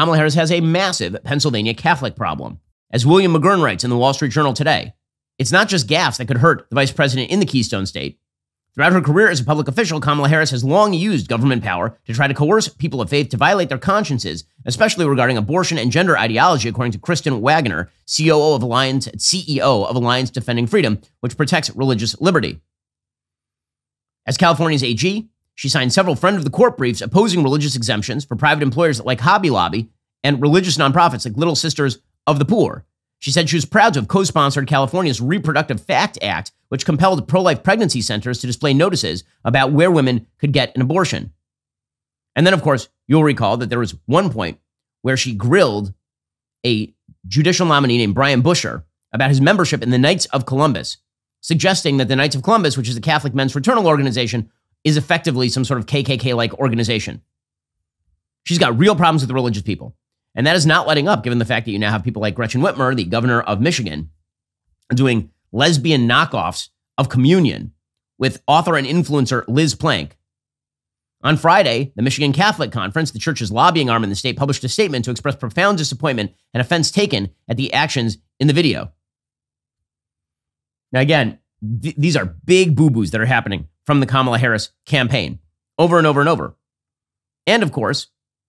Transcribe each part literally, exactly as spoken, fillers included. Kamala Harris has a massive Pennsylvania Catholic problem. As William McGurn writes in the Wall Street Journal today, it's not just gaffes that could hurt the vice president in the Keystone State. Throughout her career as a public official, Kamala Harris has long used government power to try to coerce people of faith to violate their consciences, especially regarding abortion and gender ideology, according to Kristen Wagoner, C O O of Alliance, C E O of Alliance Defending Freedom, which protects religious liberty. As California's A G, she signed several friend of the court briefs opposing religious exemptions for private employers like Hobby Lobby and religious nonprofits like Little Sisters of the Poor. She said she was proud to have co-sponsored California's Reproductive Fact Act, which compelled pro-life pregnancy centers to display notices about where women could get an abortion. And then, of course, you'll recall that there was one point where she grilled a judicial nominee named Brian Buescher about his membership in the Knights of Columbus, suggesting that the Knights of Columbus, which is a Catholic men's fraternal organization, is effectively some sort of K K K-like organization. She's got real problems with the religious people. And that is not letting up, given the fact that you now have people like Gretchen Whitmer, the governor of Michigan, doing lesbian knockoffs of communion with author and influencer Liz Plank. On Friday, the Michigan Catholic Conference, the church's lobbying arm in the state, published a statement to express profound disappointment and offense taken at the actions in the video. Now, again, th- these are big boo-boos that are happening from the Kamala Harris campaign over and over and over. And of course,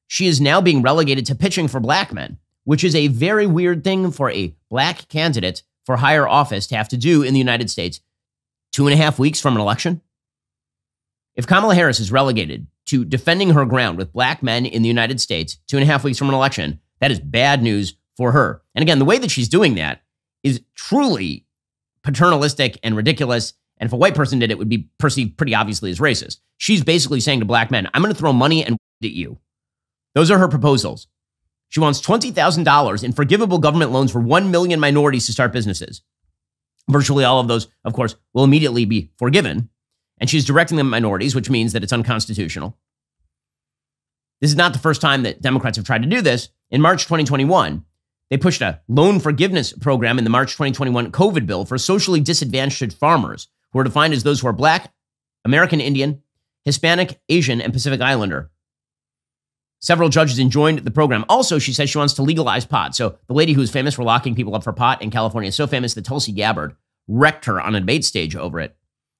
she is now being relegated to pitching for black men, which is a very weird thing for a black candidate for higher office to have to do in the United States two and a half weeks from an election. If Kamala Harris is relegated to defending her ground with black men in the United States two and a half weeks from an election, that is bad news for her. And again, the way that she's doing that is truly paternalistic and ridiculous. And if a white person did it, it would be perceived pretty obviously as racist. She's basically saying to black men, I'm going to throw money and at you. Those are her proposals. She wants twenty thousand dollars in forgivable government loans for one million minorities to start businesses. Virtually all of those, of course, will immediately be forgiven. And she's directing them at minorities, which means that it's unconstitutional. This is not the first time that Democrats have tried to do this. In March twenty twenty-one, they pushed a loan forgiveness program in the March twenty twenty-one COVID bill for socially disadvantaged farmers, who are defined as those who are Black, American Indian, Hispanic, Asian, and Pacific Islander. Several judges enjoined the program. Also, she says she wants to legalize pot. So the lady who's famous for locking people up for pot in California is so famous that Tulsi Gabbard wrecked her on a debate stage over it.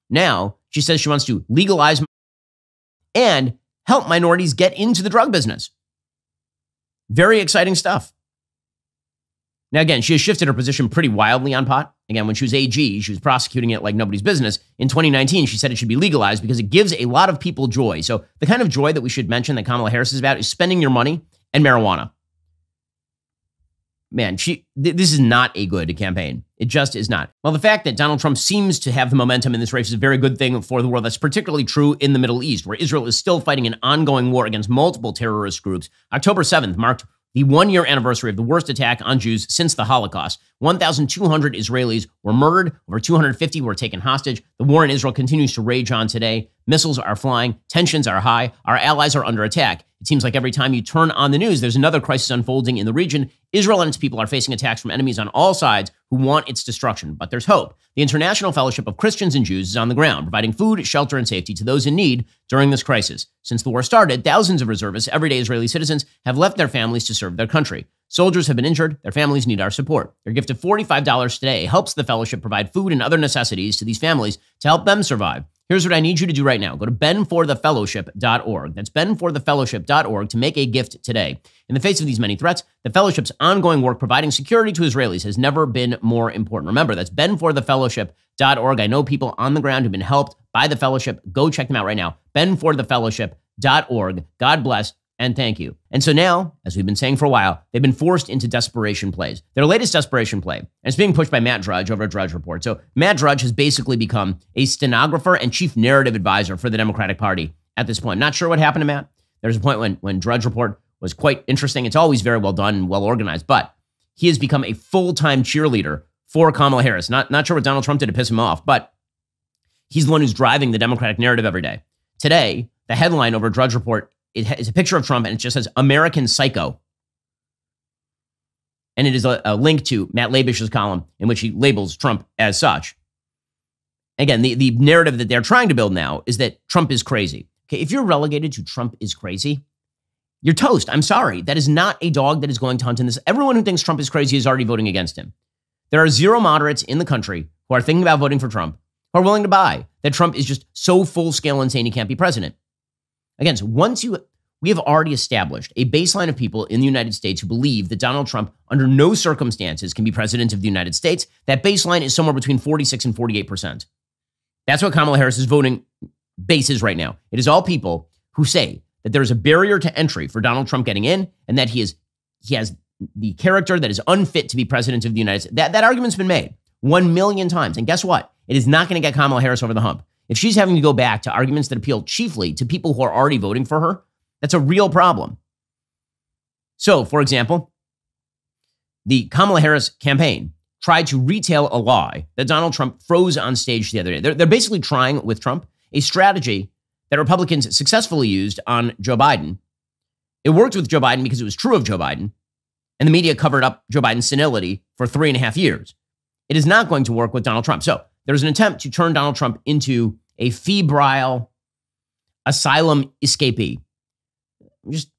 Now, she says she wants to legalize and help minorities get into the drug business. Very exciting stuff. Now, again, she has shifted her position pretty wildly on pot. Again, when she was A G, she was prosecuting it like nobody's business. In twenty nineteen, she said it should be legalized because it gives a lot of people joy. So the kind of joy that we should mention that Kamala Harris is about is spending your money and marijuana. Man, she th- this is not a good campaign. It just is not. Well, the fact that Donald Trump seems to have the momentum in this race is a very good thing for the world. That's particularly true in the Middle East, where Israel is still fighting an ongoing war against multiple terrorist groups. October seventh marked the one-year anniversary of the worst attack on Jews since the Holocaust. one thousand two hundred Israelis were murdered. Over two hundred fifty were taken hostage. The war in Israel continues to rage on today. Missiles are flying. Tensions are high. Our allies are under attack. It seems like every time you turn on the news, there's another crisis unfolding in the region. Israel and its people are facing attacks from enemies on all sides who want its destruction. But there's hope. The International Fellowship of Christians and Jews is on the ground, providing food, shelter, and safety to those in need during this crisis. Since the war started, thousands of reservists, everyday Israeli citizens, have left their families to serve their country. Soldiers have been injured. Their families need our support. Their gift of forty-five dollars today helps the fellowship provide food and other necessities to these families to help them survive. Here's what I need you to do right now. Go to ben for the fellowship dot org. That's ben for the fellowship dot org to make a gift today. In the face of these many threats, the fellowship's ongoing work providing security to Israelis has never been more important. Remember, that's ben for the fellowship dot org. I know people on the ground who've been helped by the fellowship. Go check them out right now. ben for the fellowship dot org. God bless. And thank you. And so now, as we've been saying for a while, they've been forced into desperation plays. Their latest desperation play, and it's being pushed by Matt Drudge over at Drudge Report. So Matt Drudge has basically become a stenographer and chief narrative advisor for the Democratic Party at this point. Not sure what happened to Matt. There's a point when, when Drudge Report was quite interesting. It's always very well done and well organized, but he has become a full-time cheerleader for Kamala Harris. Not, not sure what Donald Trump did to piss him off, but he's the one who's driving the Democratic narrative every day. Today, the headline over Drudge Report, it's a picture of Trump, and it just says American Psycho. And it is a, a link to Matt Labish's column in which he labels Trump as such. Again, the, the narrative that they're trying to build now is that Trump is crazy. Okay, if you're relegated to Trump is crazy, you're toast. I'm sorry. That is not a dog that is going to hunt in this. Everyone who thinks Trump is crazy is already voting against him. There are zero moderates in the country who are thinking about voting for Trump, who are willing to buy that Trump is just so full-scale insane he can't be president. Again, so once you, we have already established a baseline of people in the United States who believe that Donald Trump, under no circumstances, can be president of the United States. That baseline is somewhere between forty-six and forty-eight percent. That's what Kamala Harris's voting base is right now. It is all people who say that there is a barrier to entry for Donald Trump getting in, and that he is he has the character that is unfit to be president of the United States. That, that argument's been made one million times. And guess what? It is not going to get Kamala Harris over the hump. If she's having to go back to arguments that appeal chiefly to people who are already voting for her, that's a real problem. So, for example, the Kamala Harris campaign tried to retail a lie that Donald Trump froze on stage the other day. They're, they're basically trying with Trump a strategy that Republicans successfully used on Joe Biden. It worked with Joe Biden because it was true of Joe Biden, and the media covered up Joe Biden's senility for three and a half years. It is not going to work with Donald Trump. So there's an attempt to turn Donald Trump into a febrile asylum escapee. Just,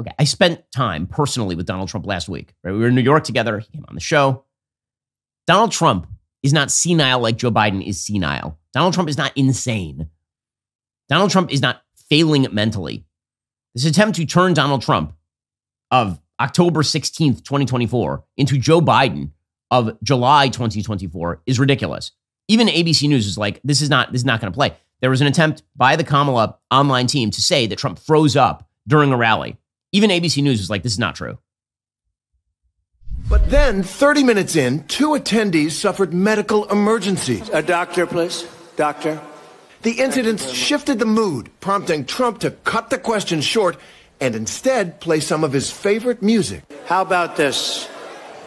okay, I spent time personally with Donald Trump last week. Right? We were in New York together. He came on the show. Donald Trump is not senile like Joe Biden is senile. Donald Trump is not insane. Donald Trump is not failing mentally. This attempt to turn Donald Trump of October sixteenth, twenty twenty-four into Joe Biden of July twenty twenty-four is ridiculous. Even A B C News is like, this is not, this is not going to play. There was an attempt by the Kamala online team to say that Trump froze up during a rally. Even A B C News is like, this is not true. But then, thirty minutes in, two attendees suffered medical emergencies. A doctor, please. Doctor. The incidents shifted the mood, prompting Trump to cut the question short and instead play some of his favorite music. How about this?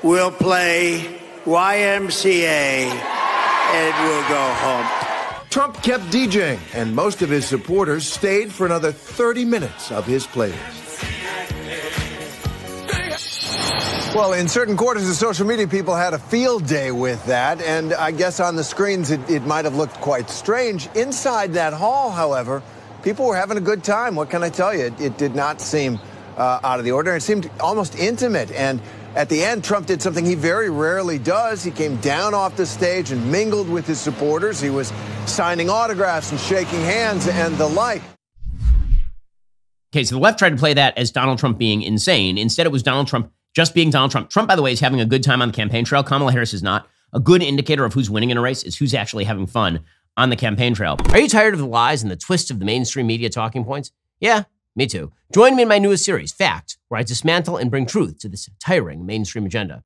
We'll play Y M C A and we'll go home. Trump kept DJing, and most of his supporters stayed for another thirty minutes of his playlist. Well, in certain quarters of social media, people had a field day with that, and I guess on the screens it, it might have looked quite strange. Inside that hall, however, people were having a good time. What can I tell you? It, it did not seem uh, out of the ordinary. It seemed almost intimate, and at the end, Trump did something he very rarely does. He came down off the stage and mingled with his supporters. He was signing autographs and shaking hands and the like. Okay, so the left tried to play that as Donald Trump being insane. Instead, it was Donald Trump just being Donald Trump. Trump, by the way, is having a good time on the campaign trail. Kamala Harris is not. A good indicator of who's winning in a race is who's actually having fun on the campaign trail. Are you tired of the lies and the twists of the mainstream media talking points? Yeah, me too. Join me in my newest series, Fact, where I dismantle and bring truth to this tiring mainstream agenda.